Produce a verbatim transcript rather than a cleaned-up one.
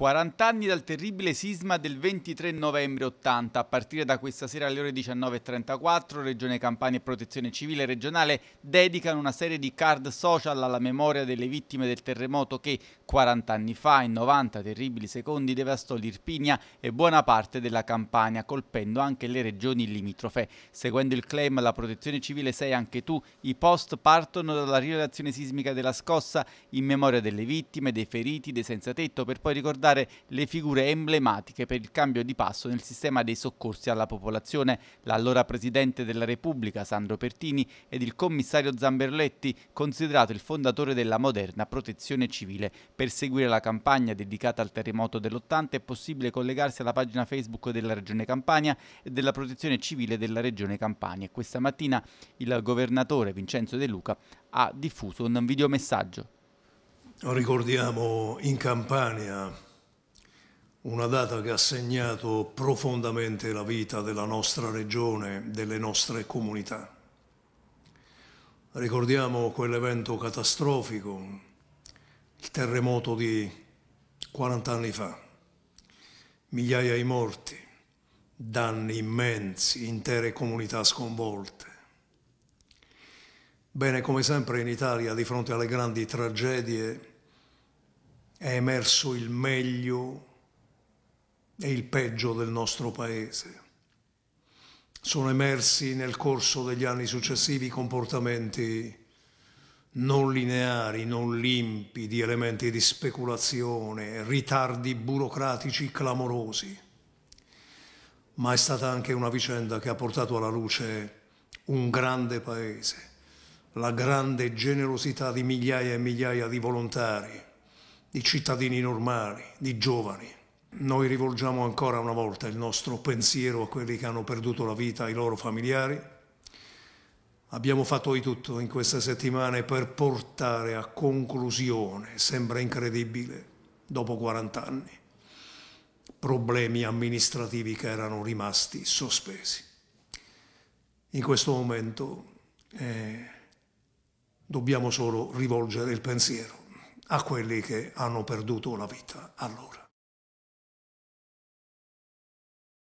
quaranta anni dal terribile sisma del ventitré novembre ottanta. A partire da questa sera alle ore diciannove e trentaquattro, Regione Campania e Protezione Civile Regionale dedicano una serie di card social alla memoria delle vittime del terremoto che quaranta anni fa, in novanta terribili secondi, devastò l'Irpinia e buona parte della Campania, colpendo anche le regioni limitrofe. Seguendo il claim "La Protezione Civile sei anche tu", i post partono dalla rilevazione sismica della scossa in memoria delle vittime, dei feriti, dei senzatetto, per poi ricordare le figure emblematiche per il cambio di passo nel sistema dei soccorsi alla popolazione: l'allora Presidente della Repubblica Sandro Pertini ed il commissario Zamberletti, considerato il fondatore della moderna protezione civile. Per seguire la campagna dedicata al terremoto dell'ottanta è possibile collegarsi alla pagina Facebook della Regione Campania e della Protezione Civile della Regione Campania. Questa mattina il governatore Vincenzo De Luca ha diffuso un videomessaggio. Ricordiamo in Campania una data che ha segnato profondamente la vita della nostra regione, delle nostre comunità. Ricordiamo quell'evento catastrofico, il terremoto di quaranta anni fa, migliaia di morti, danni immensi, intere comunità sconvolte. Bene, come sempre in Italia, di fronte alle grandi tragedie è emerso il meglio e il peggio del nostro Paese. Sono emersi nel corso degli anni successivi comportamenti non lineari, non limpidi, elementi di speculazione, ritardi burocratici clamorosi. Ma è stata anche una vicenda che ha portato alla luce un grande Paese, la grande generosità di migliaia e migliaia di volontari, di cittadini normali, di giovani. Noi rivolgiamo ancora una volta il nostro pensiero a quelli che hanno perduto la vita, ai loro familiari. Abbiamo fatto di tutto in queste settimane per portare a conclusione, sembra incredibile, dopo quaranta anni, problemi amministrativi che erano rimasti sospesi. In questo momento eh, dobbiamo solo rivolgere il pensiero a quelli che hanno perduto la vita allora.